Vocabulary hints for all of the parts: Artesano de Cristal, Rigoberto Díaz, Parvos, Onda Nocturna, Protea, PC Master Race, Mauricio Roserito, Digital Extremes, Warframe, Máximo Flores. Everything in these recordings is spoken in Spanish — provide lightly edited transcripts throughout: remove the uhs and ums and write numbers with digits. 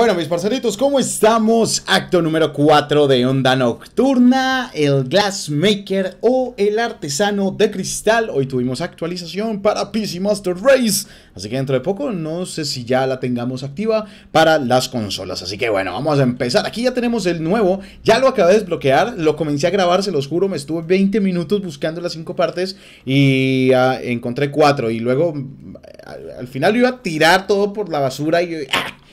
Bueno, mis parceritos, ¿cómo estamos? Acto número 4 de Onda Nocturna, el Glassmaker o el Artesano de Cristal. Hoy tuvimos actualización para PC Master Race, así que dentro de poco no sé si ya la tengamos activa para las consolas. Así que bueno, vamos a empezar. Aquí ya tenemos el nuevo, ya lo acabé de desbloquear, lo comencé a grabar, se los juro, me estuve 20 minutos buscando las 5 partes y encontré 4. Y luego al final iba a tirar todo por la basura y...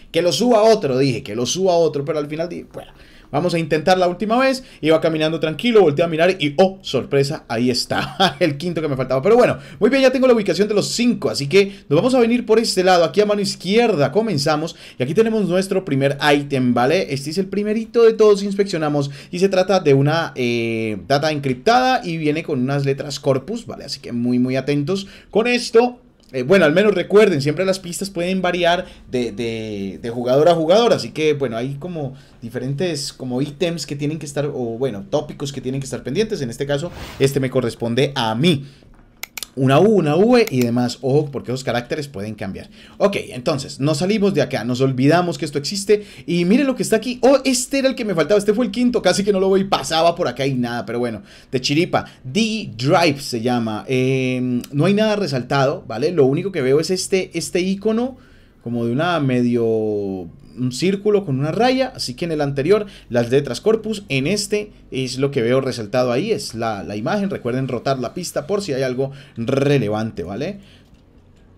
que lo suba otro, dije, que lo suba otro, pero al final dije, bueno, vamos a intentar la última vez. Iba caminando tranquilo, volteé a mirar y, oh, sorpresa, ahí está, el quinto que me faltaba. Pero bueno, muy bien, ya tengo la ubicación de los 5, así que nos vamos a venir por este lado, aquí a mano izquierda, comenzamos. Y aquí tenemos nuestro primer ítem, ¿vale? Este es el primerito de todos, inspeccionamos. Y se trata de una data encriptada y viene con unas letras corpus, ¿vale? Así que muy, muy atentos con esto. Bueno, al menos recuerden, siempre las pistas pueden variar de jugador a jugador. Así que, bueno, hay como diferentes como ítems que tienen que estar, o bueno, tópicos que tienen que estar pendientes. En este caso, este me corresponde a mí. Una U, una V y demás. Ojo, porque esos caracteres pueden cambiar. Ok, entonces, nos salimos de acá. Nos olvidamos que esto existe. Y miren lo que está aquí. Oh, este era el que me faltaba. Este fue el quinto. Casi que no lo voy. Pasaba por acá y nada. Pero bueno, de chiripa. D-Drive se llama. No hay nada resaltado, ¿vale? Lo único que veo es este icono como de una medio... un círculo con una raya, así que en el anterior las letras corpus, en este es lo que veo resaltado ahí, es la imagen. Recuerden rotar la pista por si hay algo relevante, ¿vale?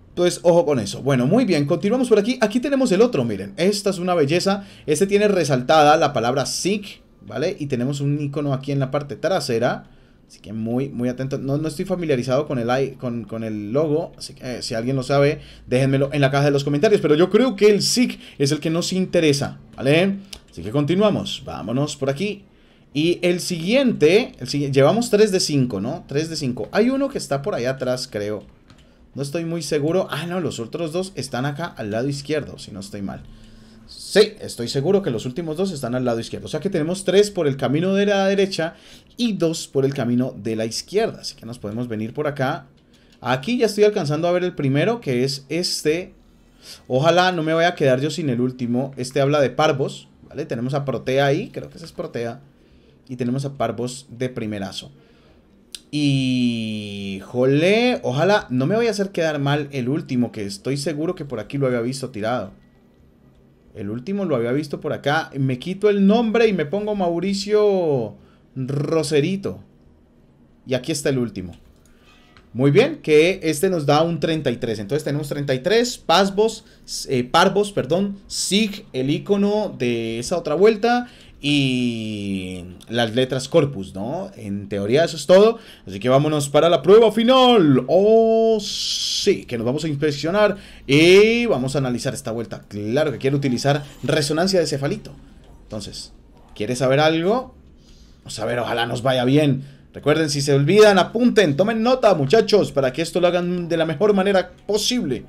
Entonces, ojo con eso. Bueno, muy bien, continuamos por aquí. Aquí tenemos el otro, miren, esta es una belleza. Este tiene resaltada la palabra SIG, ¿vale? Y tenemos un icono aquí en la parte trasera. Así que muy, muy atento. No estoy familiarizado con el logo. Así que si alguien lo sabe, déjenmelo en la caja de los comentarios. Pero yo creo que el SIG es el que nos interesa, ¿vale? Así que continuamos. Vámonos por aquí. Y el siguiente... llevamos 3 de 5, ¿no? 3 de 5. Hay uno que está por allá atrás, creo. No estoy muy seguro. Ah, no, los otros dos están acá al lado izquierdo, si no estoy mal. Sí, estoy seguro que los últimos dos están al lado izquierdo. O sea que tenemos 3 por el camino de la derecha y 2 por el camino de la izquierda. Así que nos podemos venir por acá. Aquí ya estoy alcanzando a ver el primero, que es este. Ojalá no me vaya a quedar yo sin el último. Este habla de Parvos, ¿vale? Tenemos a Protea ahí, creo que ese es Protea. Y tenemos a Parvos de primerazo. Y... ¡jole! Ojalá no me vaya a hacer quedar mal el último, que estoy seguro que por aquí lo había visto tirado. El último lo había visto por acá. Me quito el nombre y me pongo Mauricio Roserito. Y aquí está el último. Muy bien, que este nos da un 33. Entonces tenemos 33, Parvos, perdón, SIG, el icono de esa otra vuelta y las letras corpus, ¿no? En teoría eso es todo. Así que vámonos para la prueba final. Oh, sí, que nos vamos a inspeccionar y vamos a analizar esta vuelta. Claro que quiero utilizar resonancia de cefalito. Entonces, ¿quieres saber algo? Vamos a ver, ojalá nos vaya bien. Recuerden, si se olvidan, apunten, tomen nota, muchachos, para que esto lo hagan de la mejor manera posible.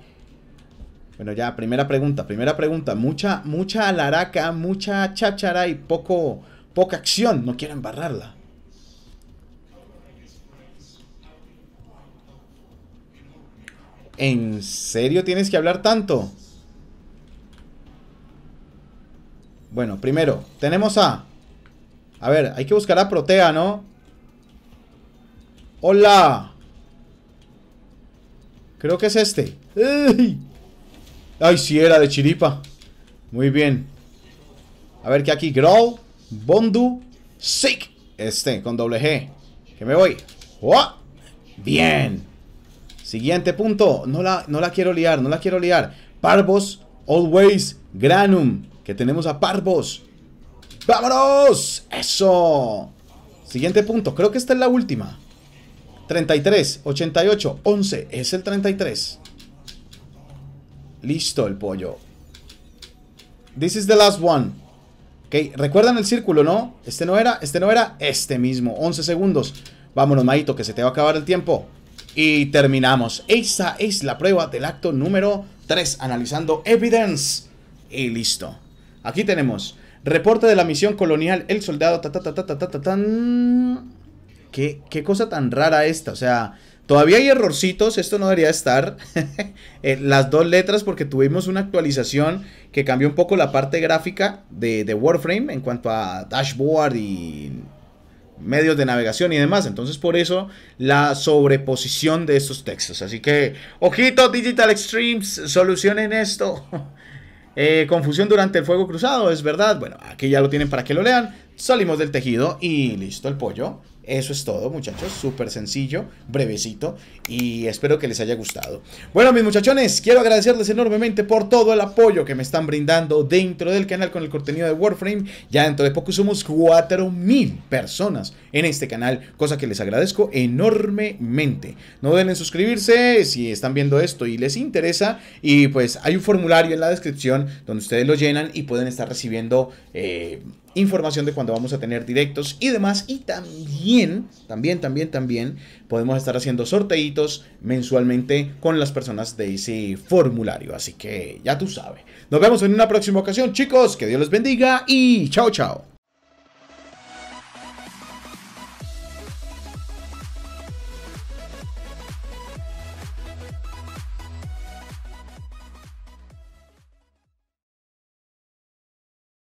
Bueno, ya, primera pregunta. Mucha alaraca, mucha cháchara y poca acción. No quiero embarrarla. ¿En serio tienes que hablar tanto? Bueno, primero, tenemos a... A ver, hay que buscar a Protea, ¿no? ¡Hola! Creo que es este. ¡Ey! Ay, sí, era de chiripa. Muy bien. A ver qué aquí. Growl, Bondu, Sick. Este, con doble G. Que me voy. ¡Oh! Bien. Siguiente punto. No la quiero liar, no la quiero liar. Parvos, Always, Granum. Que tenemos a Parvos. ¡Vámonos! ¡Eso! Siguiente punto. Creo que esta es la última. 33, 88, 11. Es el 33. Listo el pollo. This is the last one. Ok, recuerdan el círculo, ¿no? Este no era, este mismo. 11 segundos. Vámonos, Maito, que se te va a acabar el tiempo. Y terminamos. Esa es la prueba del acto número 3. Analizando evidence. Y listo. Aquí tenemos. Reporte de la misión colonial. El soldado. ¿Qué cosa tan rara esta? O sea... Todavía hay errorcitos, esto no debería estar. Las dos letras, porque tuvimos una actualización que cambió un poco la parte gráfica de Warframe en cuanto a dashboard y medios de navegación y demás. Entonces por eso la sobreposición de estos textos. Así que, ojito Digital Extremes, solucionen esto. Confusión durante el fuego cruzado, es verdad. Bueno, aquí ya lo tienen para que lo lean. Salimos del tejido y listo el pollo. Eso es todo, muchachos, súper sencillo, brevecito, y espero que les haya gustado. Bueno, mis muchachones, quiero agradecerles enormemente por todo el apoyo que me están brindando dentro del canal con el contenido de Warframe. Ya dentro de poco somos 4000 personas en este canal, cosa que les agradezco enormemente. No duden en suscribirse si están viendo esto y les interesa, y pues hay un formulario en la descripción donde ustedes lo llenan y pueden estar recibiendo información de cuando vamos a tener directos y demás. Y también podemos estar haciendo sorteitos mensualmente con las personas de ese formulario. Así que ya tú sabes. Nos vemos en una próxima ocasión, chicos. Que Dios les bendiga y chao, chao.